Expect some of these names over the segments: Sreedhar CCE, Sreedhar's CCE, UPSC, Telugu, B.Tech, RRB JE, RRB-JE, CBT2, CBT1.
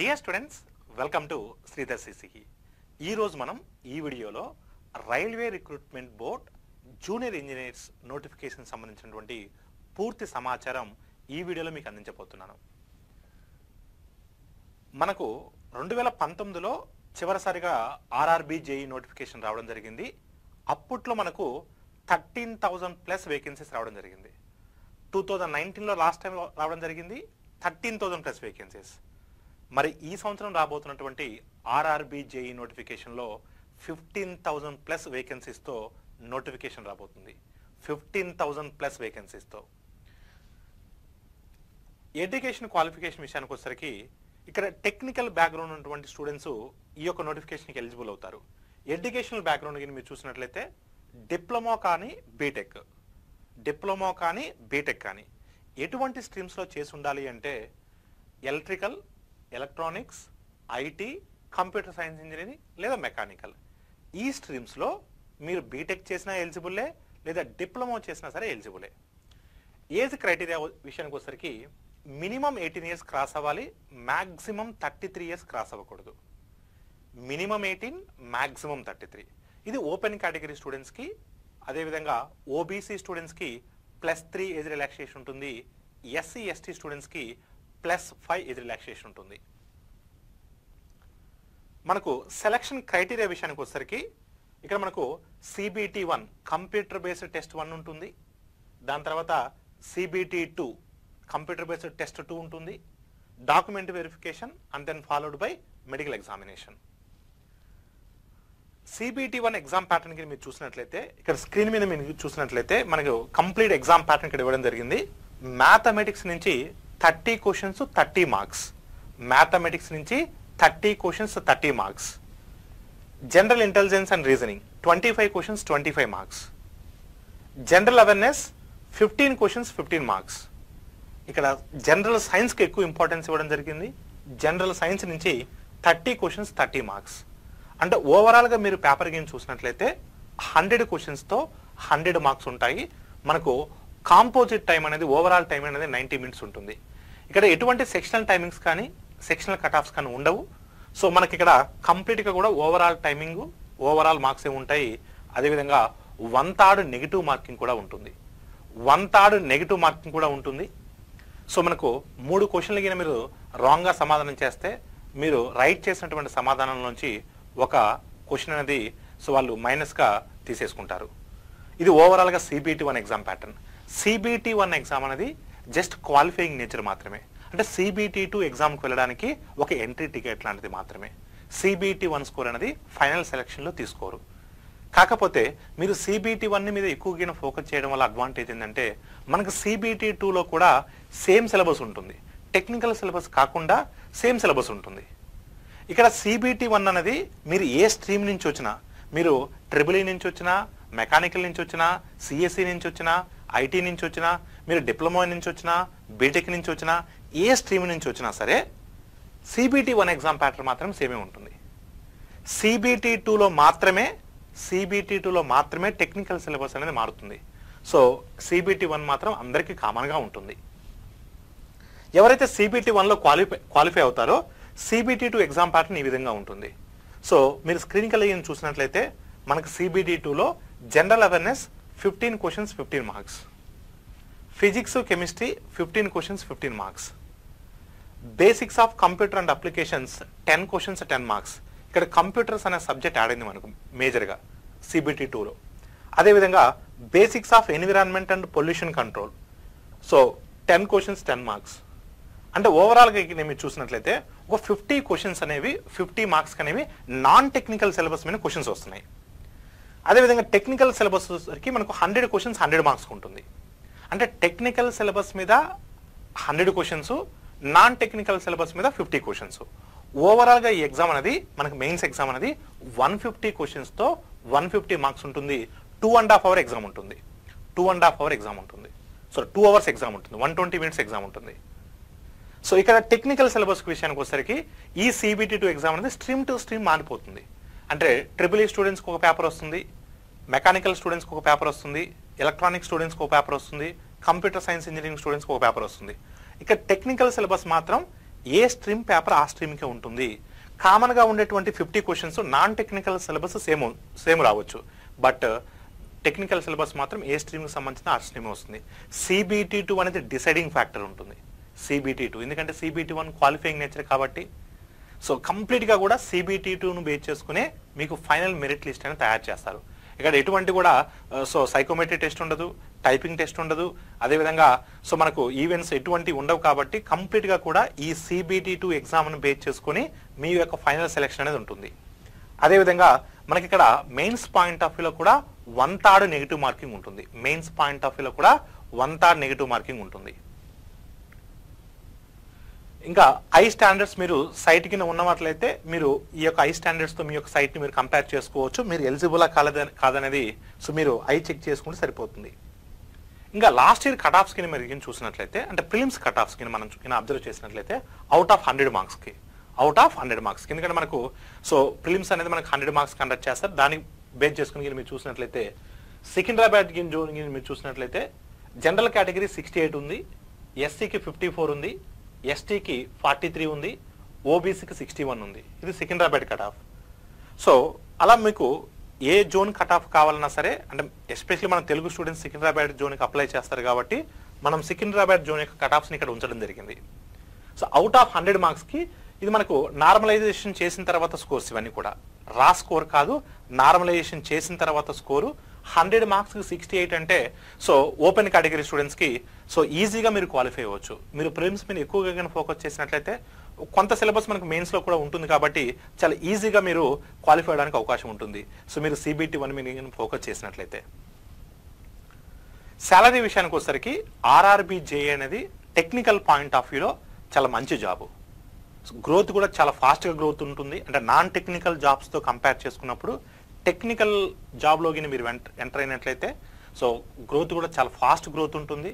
Dear students, welcome to Sreedhar's CCE. ఈ రోజు మనం ఈ వీడియోలో railway recruitment board junior engineers notification సంబంధించినటువంటి పూర్తి సమాచారం ఈ వీడియోలో మీకు అందించబోతున్నాను. మనకు 2019లో చివరిసారిగా ఆర్ఆర్బీ జేఈ నోటిఫికేషన్ రావడం జరిగింది. అప్పట్లో మనకు 13,000+ వేకెన్సీస్ రావడం జరిగింది. 2019లో లాస్ట్ టైం రావడం జరిగింది 13,000+ వేకెన్సీస్. మరి ఈ సంవత్సరం రాబోతున్నటువంటి ఆర్ఆర్బీ జేఈ నోటిఫికేషన్లో 15,000+ వేకెన్సీస్తో నోటిఫికేషన్ రాబోతుంది. 15,000+ వేకెన్సీస్తో ఎడ్యుకేషన్ క్వాలిఫికేషన్ విషయానికి వచ్చేసరికి ఇక్కడ టెక్నికల్ బ్యాక్గ్రౌండ్ ఉన్నటువంటి స్టూడెంట్స్ ఈ యొక్క నోటిఫికేషన్కి ఎలిజిబుల్ అవుతారు. ఎడ్యుకేషనల్ బ్యాక్గ్రౌండ్ కానీ మీరు చూసినట్లయితే డిప్లొమా కానీ బీటెక్ కానీ ఎటువంటి స్ట్రీమ్స్లో చేసి ఉండాలి అంటే electrical, electronics, IT, computer science engineering లేదా మెకానికల్ ఈ స్ట్రీమ్స్లో మీరు బీటెక్ చేసినా ఎలిజిబులే లేదా డిప్లొమా చేసినా సరే ఎలిజిబులే. ఏజ్ క్రైటీరియా విషయానికి వచ్చేసరికి మినిమం 18 years క్రాస్ అవ్వాలి, మ్యాక్సిమం 33 years క్రాస్ అవ్వకూడదు. Minimum 18, maximum 33. ఇది ఓపెన్ కేటగిరీ స్టూడెంట్స్కి, అదేవిధంగా ఓబీసీ స్టూడెంట్స్కి +3 ఏజ్ రిలాక్సేషన్ ఉంటుంది. ఎస్సీ ఎస్టీ స్టూడెంట్స్కి +5 ఏజ్ రిలాక్సేషన్ ఉంటుంది. మనకు సెలక్షన్ క్రైటీరియా విషయానికి వచ్చేసరికి ఇక్కడ మనకు CBT1 కంప్యూటర్ బేస్డ్ టెస్ట్ 1 ఉంటుంది. దాని తర్వాత CBT2 కంప్యూటర్ బేస్డ్ టెస్ట్ 2 ఉంటుంది. Document verification and then followed by medical examination. CBT1 exam pattern కి మీరు చూసినట్లయితే ఇక్కడ స్క్రీన్ మీద మీరు చూసినట్లయితే మనకు కంప్లీట్ ఎగ్జామ్ ప్యాటర్న్ ఇక్కడ ఇవ్వడం జరిగింది. మ్యాథమెటిక్స్ నుంచి 30 questions 30 marks. మ్యాథమెటిక్స్ నుంచి 30 questions 30 marks. General intelligence and reasoning 25 questions 25 marks. General awareness 15 questions 15 marks. ఇక్కడ జనరల్ సైన్స్కి ఎక్కువ ఇంపార్టెన్స్ ఇవ్వడం జరిగింది. జనరల్ సైన్స్ నుంచి 30 questions 30 marks. అంటే ఓవరాల్గా మీరు పేపర్ గేమ్ చూసినట్లయితే 100 questions 100 marks ఉంటాయి. మనకు కాంపోజిట్ టైం అనేది, ఓవరాల్ టైం అనేది 90 minutes ఉంటుంది. ఇక్కడ ఎటువంటి సెక్షనల్ టైమింగ్స్ కానీ సెక్షనల్ కట్ ఆఫ్స్ కానీ ఉండవు. సో మనకి ఇక్కడ కంప్లీట్గా కూడా ఓవరాల్ టైమింగ్, ఓవరాల్ మార్క్స్ ఏమి ఉంటాయి. అదేవిధంగా 1/3 నెగిటివ్ మార్కింగ్ కూడా ఉంటుంది. 1/3 నెగిటివ్ మార్కింగ్ కూడా ఉంటుంది. సో మనకు 3 questions కింద మీరు రాంగ్గా సమాధానం చేస్తే మీరు రైట్ చేసినటువంటి సమాధానంలోంచి 1 question అనేది సో వాళ్ళు మైనస్గా తీసేసుకుంటారు. ఇది ఓవరాల్గా CBT1 exam pattern. CBT1 exam అనేది జస్ట్ క్వాలిఫైయింగ్ నేచర్ మాత్రమే. అంటే CBT2 ఎగ్జామ్కి వెళ్ళడానికి ఒక ఎంట్రీ టికెట్ లాంటిది మాత్రమే. CBT1 స్కోర్ అనేది ఫైనల్ సెలక్షన్లో తీసుకోరు. కాకపోతే మీరు CBT1 మీద ఎక్కువగా ఫోకస్ చేయడం వల్ల అడ్వాంటేజ్ ఏంటంటే మనకు CBT2లో కూడా సేమ్ సిలబస్ ఉంటుంది. టెక్నికల్ సిలబస్ కాకుండా సేమ్ సిలబస్ ఉంటుంది. ఇక్కడ CBT1 అనేది మీరు ఏ స్ట్రీమ్ నుంచి వచ్చినా, మీరు ట్రిబుల్ నుంచి వచ్చినా, మెకానికల్ నుంచి వచ్చినా, సిఎస్సి నుంచి వచ్చినా, ఐటీ నుంచి వచ్చినా, మీరు డిప్లొమా నుంచి వచ్చినా, బీటెక్ నుంచి వచ్చినా, ఏ స్ట్రీమ్ నుంచి వచ్చినా సరే CBT1 ఎగ్జామ్ ప్యాటర్న్ మాత్రం సేమే ఉంటుంది. CBT2లో మాత్రమే టెక్నికల్ సిలబస్ అనేది మారుతుంది. సో CBT1 మాత్రం అందరికీ కామన్గా ఉంటుంది. ఎవరైతే CBT1లో క్వాలిఫై అవుతారో CBT2 ఎగ్జామ్ ప్యాటర్న్ ఈ విధంగా ఉంటుంది. సో మీరు స్క్రీన్ కలిగిన చూసినట్లయితే మనకు CBT2లో general awareness 15 questions 15 marks. Physics, chemistry 15 questions 15 marks. Basics of computer and applications 10 questions 10 marks. ఇక్కడ కంప్యూటర్స్ అనే సబ్జెక్ట్ యాడ్ అయింది మనకు మేజర్గా CBT2లో. అదేవిధంగా basics of environment and pollution control, so 10 questions 10 marks. అంటే ఓవరాల్గా మీరు చూసినట్లయితే ఒక 50 questions అనేవి 50 marks అనేవి నాన్ టెక్నికల్ సిలబస్ మీద క్వశ్చన్స్ వస్తున్నాయి. అదేవిధంగా టెక్నికల్ సిలబస్ వచ్చేసరికి మనకు 100 questions 100 marks ఉంటుంది. అంటే టెక్నికల్ సిలబస్ మీద 100 questions, నాన్ టెక్నికల్ సిలబస్ మీద 50 questions. ఓవరాల్గా ఈ ఎగ్జామ్ అనేది మనకు మెయిన్స్ ఎగ్జామ్ అనేది 150 questions 150 marks ఉంటుంది. 2.5 hour ఎగ్జామ్ ఉంటుంది. 2.5 hour ఎగ్జామ్ ఉంటుంది. సో 2 hours ఎగ్జామ్ ఉంటుంది. 120 minutes ఎగ్జామ్ ఉంటుంది. సో ఇక్కడ టెక్నికల్ సిలబస్ విషయానికి వచ్చేసరికి ఈ CBT2 ఎగ్జామ్ అనేది స్ట్రీమ్ టు స్ట్రీమ్ మారిపోతుంది. అంటే ట్రిపుల్ ఈ స్టూడెంట్స్కి ఒక పేపర్ వస్తుంది, మెకానికల్ స్టూడెంట్స్కి ఒక పేపర్ వస్తుంది, ఎలక్ట్రానిక్ స్టూడెంట్స్కి ఒక పేపర్ వస్తుంది, కంప్యూటర్ సైన్స్ ఇంజనీరింగ్ స్టూడెంట్స్కి ఒక పేపర్ వస్తుంది. ఇక్కడ టెక్నికల్ సిలబస్ మాత్రం ఏ స్ట్రీమ్ పేపర్ ఆ స్ట్రీమ్కే ఉంటుంది. కామన్గా ఉండేటువంటి 50 questions non technical syllabus same రావచ్చు, బట్ టెక్నికల్ సిలబస్ మాత్రం ఏ స్ట్రీమ్కి సంబంధించిన ఆ స్ట్రీమ్ వస్తుంది. CBT2 అనేది డిసైడింగ్ ఫ్యాక్టర్ ఉంటుంది. CBT2 ఎందుకంటే CBT1 క్వాలిఫైయింగ్ నేచర్ కాబట్టి, సో కంప్లీట్గా కూడా CBT2ను బేస్ చేసుకునే మీకు ఫైనల్ మెరిట్ లిస్ట్ అనేది తయారు చేస్తారు. ఇక్కడ ఎటువంటి కూడా సో సైకోమెట్రీ టెస్ట్ ఉండదు, టైపింగ్ టెస్ట్ ఉండదు, అదేవిధంగా సో మనకు ఈవెంట్స్ ఎటువంటి ఉండవు కాబట్టి కంప్లీట్గా కూడా ఈ CBT2 ఎగ్జామ్ను బేస్ చేసుకుని మీ యొక్క ఫైనల్ సెలెక్షన్ అనేది ఉంటుంది. అదేవిధంగా మనకి ఇక్కడ మెయిన్స్ పాయింట్ ఆఫ్ వ్యూలో కూడా 1/3 నెగిటివ్ మార్కింగ్ ఉంటుంది. మెయిన్స్ పాయింట్ ఆఫ్ వ్యూలో కూడా 1/3 నెగిటివ్ మార్కింగ్ ఉంటుంది. ఇంకా ఐ స్టాండర్డ్స్ మీరు సైట్ కింద ఉన్నట్లయితే మీరు ఈ యొక్క ఐ స్టాండర్డ్స్తో మీ యొక్క సైట్ని మీరు కంపేర్ చేసుకోవచ్చు. మీరు ఎలిజిబులా కాదనేది సో మీరు ఐ చెక్ చేసుకుంటే సరిపోతుంది. ఇంకా లాస్ట్ ఇయర్ కట్ ఆఫ్స్ కింద మీరు చూసినట్లయితే, అంటే ప్రిలిమ్స్ కట్ ఆఫ్స్ కింద మనం అబ్జర్వ్ చేసినట్లయితే అవుట్ ఆఫ్ 100 మార్క్స్కి ఎందుకంటే మనకు సో ప్రిలిమ్స్ అనేది మనకు 100 మార్క్స్ కండక్ట్ చేస్తారు. దాన్ని బేస్ చేసుకుని మీరు చూసినట్లయితే సికింద్రాబాద్ కింద మీరు చూసినట్లయితే జనరల్ కేటగిరీ 68 ఉంది, ఎస్సీకి 54 ఉంది, ఎస్టీకి 43 ఉంది, ఓబీసీకి 61 ఉంది. ఇది సికింద్రాబాద్ కట్ ఆఫ్. సో అలా మీకు ఏ జోన్ కట్ ఆఫ్ కావాలన్నా సరే, అంటే ఎస్పెషల్లీ మన తెలుగు స్టూడెంట్స్ సికింద్రాబాద్ జోన్కి అప్లై చేస్తారు కాబట్టి మనం సికింద్రాబాద్ జోన్ యొక్క కట్ ఆఫ్స్ని ఇక్కడ ఉంచడం జరిగింది. సో అవుట్ ఆఫ్ 100 మార్క్స్కి ఇది మనకు నార్మలైజేషన్ చేసిన తర్వాత స్కోర్స్ ఇవన్నీ కూడా రా స్కోర్ కాదు, నార్మలైజేషన్ చేసిన తర్వాత స్కోరు. 100 మార్క్స్కి 68 అంటే సో ఓపెన్ కేటగిరీ స్టూడెంట్స్కి సో ఈజీగా మీరు క్వాలిఫై అవ్వచ్చు. మీరు ప్రిలిమ్స్ మీద ఎక్కువగా కానీ ఫోకస్ చేసినట్లయితే కొంత సిలబస్ మనకు మెయిన్స్లో కూడా ఉంటుంది కాబట్టి చాలా ఈజీగా మీరు క్వాలిఫై అవ్వడానికి అవకాశం ఉంటుంది. సో మీరు CBT1 మీద ఫోకస్ చేసినట్లయితే. శాలరీ విషయానికి వచ్చేసరికి RRB JE అనేది టెక్నికల్ పాయింట్ ఆఫ్ వ్యూలో చాలా మంచి జాబు. గ్రోత్ కూడా చాలా ఫాస్ట్గా గ్రోత్ ఉంటుంది. అంటే నాన్ టెక్నికల్ జాబ్స్తో కంపేర్ చేసుకున్నప్పుడు టెక్నికల్ జాబ్లోకి మీరు ఎంటర్ అయినట్లయితే సో గ్రోత్ కూడా చాలా ఫాస్ట్ గ్రోత్ ఉంటుంది,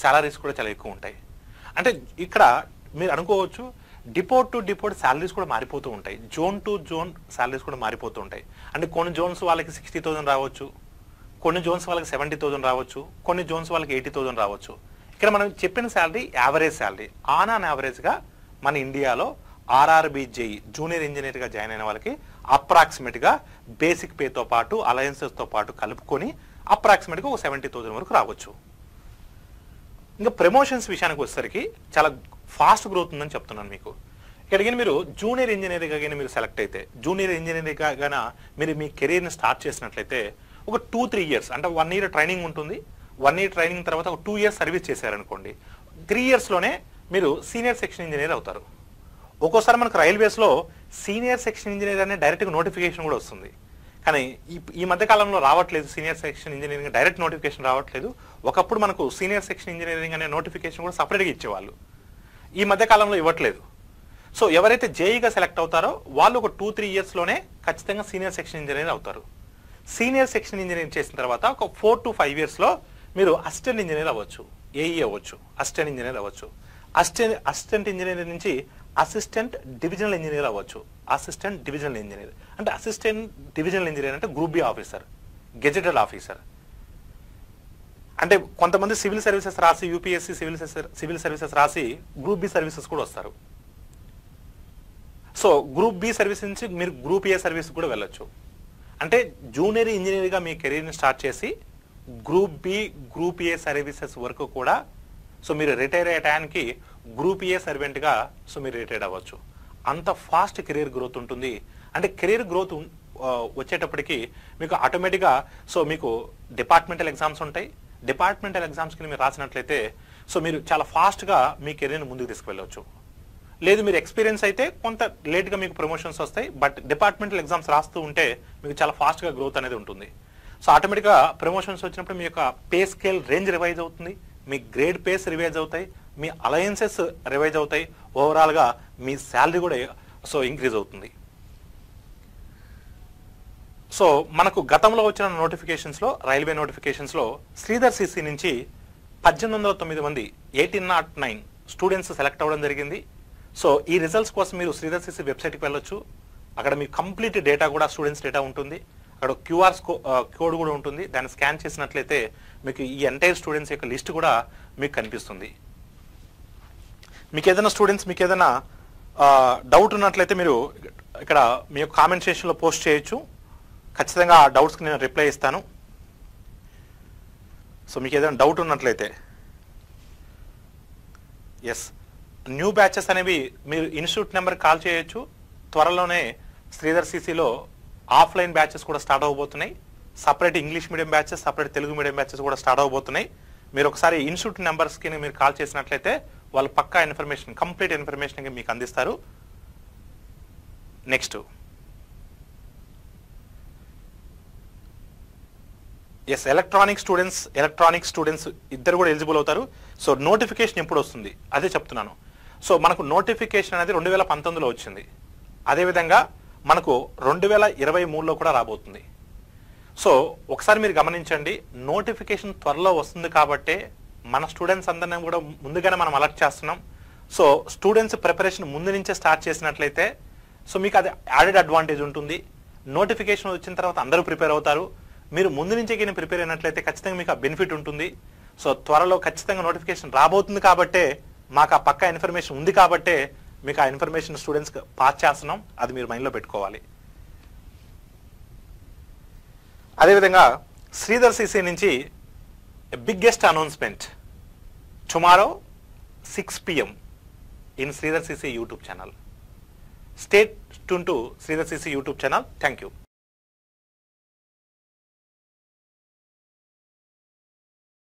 శాలరీస్ కూడా చాలా ఎక్కువ ఉంటాయి. అంటే ఇక్కడ మీరు అనుకోవచ్చు డిపోర్ట్ టు డిపోర్ట్ శాలరీస్ కూడా మారిపోతూ ఉంటాయి, జోన్ టు జోన్ శాలరీస్ కూడా మారిపోతూ ఉంటాయి. అంటే కొన్ని జోన్స్ వాళ్ళకి 60,000 రావచ్చు, కొన్ని జోన్స్ వాళ్ళకి 70,000 రావచ్చు, కొన్ని జోన్స్ వాళ్ళకి 80,000 రావచ్చు. ఇక్కడ మనం చెప్పిన శాలరీ యావరేజ్ శాలరీ. ఆన్ యావరేజ్గా మన ఇండియాలో RRB JE జూనియర్ ఇంజనీర్గా జాయిన్ అయిన వాళ్ళకి అప్రాక్సిమేట్గా బేసిక్ పేతో పాటు అలయన్సెస్తో పాటు కలుపుకొని అప్రాక్సిమేట్గా ఒక 70,000 వరకు రావచ్చు. ఇంకా ప్రమోషన్స్ విషయానికి వచ్చేసరికి చాలా ఫాస్ట్ గ్రోత్ ఉందని చెప్తున్నాను మీకు. ఇక్కడికి మీరు జూనియర్ ఇంజనీర్గా కానీ మీరు సెలెక్ట్ అయితే, జూనియర్ ఇంజనీర్గా కానీ మీరు మీ కెరీర్ని స్టార్ట్ చేసినట్లయితే ఒక 2-3 ఇయర్స్, అంటే 1 ఇయర్ ట్రైనింగ్ ఉంటుంది, 1 ఇయర్ ట్రైనింగ్ తర్వాత ఒక 2 ఇయర్స్ సర్వీస్ చేశారనుకోండి, 3 ఇయర్స్లోనే మీరు సీనియర్ సెక్షన్ ఇంజనీర్ అవుతారు. ఒక్కోసారి మనకు రైల్వేస్లో సీనియర్ సెక్షన్ ఇంజనీర్ అనే డైరెక్ట్గా నోటిఫికేషన్ కూడా వస్తుంది, కానీ ఈ మధ్యకాలంలో రావట్లేదు. Senior section engineering direct notification రావట్లేదు. ఒకప్పుడు మనకు సీనియర్ సెక్షన్ ఇంజనీరింగ్ అనే నోటిఫికేషన్ కూడా సపరేట్గా ఇచ్చేవాళ్ళు, ఈ మధ్యకాలంలో ఇవ్వట్లేదు. సో ఎవరైతే JEగా సెలెక్ట్ అవుతారో వాళ్ళు ఒక 2-3 ఇయర్స్లోనే ఖచ్చితంగా సీనియర్ సెక్షన్ ఇంజనీర్ అవుతారు. సీనియర్ సెక్షన్ ఇంజనీరింగ్ చేసిన తర్వాత ఒక 4-5 ఇయర్స్లో మీరు అసిస్టెంట్ ఇంజనీర్ అవ్వచ్చు, AE అవ్వచ్చు, అసిస్టెంట్ ఇంజనీర్ అవ్వచ్చు. అసిస్టెంట్ ఇంజనీర్ నుంచి అసిస్టెంట్ డివిజనల్ ఇంజనీర్ అవ్వచ్చు. అసిస్టెంట్ డివిజనల్ ఇంజనీర్ అంటే group B officer, gazetted officer. అంటే కొంతమంది సివిల్ సర్వీసెస్ రాసి UPSC సివిల్ సర్వీసెస్ రాసి గ్రూప్ B సర్వీసెస్ కూడా వస్తారు. సో గ్రూప్ B సర్వీస్ నుంచి మీరు గ్రూప్ A సర్వీస్ కూడా వెళ్ళొచ్చు. అంటే జూనియర్ ఇంజనీర్గా మీ కెరీర్ని స్టార్ట్ చేసి group B group A services వరకు కూడా సో మీరు రిటైర్ అయ్యే టైంకి గ్రూప్ A సర్వెంట్గా సో మీరు రిటైర్ అవ్వచ్చు. అంత ఫాస్ట్ కెరీర్ గ్రోత్ ఉంటుంది. అంటే కెరీర్ గ్రోత్ వచ్చేటప్పటికి మీకు ఆటోమేటిక్గా సో మీకు డిపార్ట్మెంటల్ ఎగ్జామ్స్ ఉంటాయి. డిపార్ట్మెంటల్ ఎగ్జామ్స్కి మీరు రాసినట్లయితే సో మీరు చాలా ఫాస్ట్గా మీ కెరీర్ని ముందుకు తీసుకువెళ్ళవచ్చు. లేదు మీరు ఎక్స్పీరియన్స్ అయితే కొంత లేట్గా మీకు ప్రమోషన్స్ వస్తాయి, బట్ డిపార్ట్మెంటల్ ఎగ్జామ్స్ రాస్తూ ఉంటే మీకు చాలా ఫాస్ట్గా గ్రోత్ అనేది ఉంటుంది. సో ఆటోమేటిక్గా ప్రమోషన్స్ వచ్చినప్పుడు మీ యొక్క పే స్కేల్ రేంజ్ రివైజ్ అవుతుంది, మీ గ్రేడ్ పేస్ రివైజ్ అవుతాయి, మీ అలయన్సెస్ రివైజ్ అవుతాయి, ఓవరాల్గా మీ శాలరీ కూడా సో ఇంక్రీజ్ అవుతుంది. సో మనకు గతంలో వచ్చిన నోటిఫికేషన్స్లో, రైల్వే నోటిఫికేషన్స్లో శ్రీధర్ CCE నుంచి 1,809 మంది 1,809 స్టూడెంట్స్ సెలెక్ట్ అవ్వడం జరిగింది. సో ఈ రిజల్ట్స్ కోసం మీరు శ్రీధర్ CCE వెబ్సైట్కి వెళ్ళొచ్చు. అక్కడ మీ కంప్లీట్ డేటా కూడా, స్టూడెంట్స్ డేటా ఉంటుంది. అక్కడ QR కోడ్ కూడా ఉంటుంది. దాన్ని స్కాన్ చేసినట్లయితే మీకు ఈ ఎంటైర్ స్టూడెంట్స్ యొక్క లిస్ట్ కూడా మీకు కనిపిస్తుంది. మీకు ఏదైనా డౌట్ ఉన్నట్లయితే మీరు ఇక్కడ మీ యొక్క కామెంట్ సెక్షన్లో పోస్ట్ చేయొచ్చు. ఖచ్చితంగా ఆ డౌట్స్కి నేను రిప్లై ఇస్తాను. సో మీకు ఏదైనా డౌట్ ఉన్నట్లయితే ఎస్, న్యూ బ్యాచెస్ అనేవి మీరు ఇన్స్టిట్యూట్ నెంబర్ కాల్ చేయొచ్చు. త్వరలోనే శ్రీధర్ సిసిలో ఆఫ్లైన్ బ్యాచెస్ కూడా స్టార్ట్ అవబోతున్నాయి. Separate English medium batches, separate Telugu medium batches కూడా స్టార్ట్ అవబోతున్నాయి. మీరు ఒకసారి ఇన్స్టిట్యూట్ నెంబర్స్కి మీరు కాల్ చేసినట్లయితే వాళ్ళు పక్కా ఇన్ఫర్మేషన్, కంప్లీట్ ఇన్ఫర్మేషన్ మీకు అందిస్తారు. నెక్స్ట్ ఎస్, ఎలక్ట్రానిక్స్ స్టూడెంట్స్ ఇద్దరు కూడా ఎలిజిబుల్ అవుతారు. సో నోటిఫికేషన్ ఎప్పుడు వస్తుంది అదే చెప్తున్నాను. సో మనకు నోటిఫికేషన్ అనేది 2019లో వచ్చింది. అదేవిధంగా మనకు 2023లో కూడా రాబోతుంది. సో ఒకసారి మీరు గమనించండి, నోటిఫికేషన్ త్వరలో వస్తుంది కాబట్టి మన స్టూడెంట్స్ అందరినీ కూడా ముందుగానే మనం అలర్ట్ చేస్తున్నాం. సో స్టూడెంట్స్ ప్రిపరేషన్ ముందు నుంచే స్టార్ట్ చేసినట్లయితే సో మీకు అది యాడెడ్ అడ్వాంటేజ్ ఉంటుంది. నోటిఫికేషన్ వచ్చిన తర్వాత అందరూ ప్రిపేర్ అవుతారు. మీరు ముందు నుంచే కానీ ప్రిపేర్ అయినట్లయితే ఖచ్చితంగా మీకు ఆ బెనిఫిట్ ఉంటుంది. సో త్వరలో ఖచ్చితంగా నోటిఫికేషన్ రాబోతుంది కాబట్టే, మాకు ఆ పక్కా ఇన్ఫర్మేషన్ ఉంది కాబట్టే మీకు ఆ ఇన్ఫర్మేషన్ స్టూడెంట్స్కి పాస్ చేస్తున్నాం. అది మీరు మైండ్లో పెట్టుకోవాలి. అదేవిధంగా శ్రీధర్ సిసి నుంచి biggest announcement tomorrow Tomorrow, 6 PM in Sridhar CC YouTube channel. Stay tuned to Sridhar CC YouTube channel. Thank you.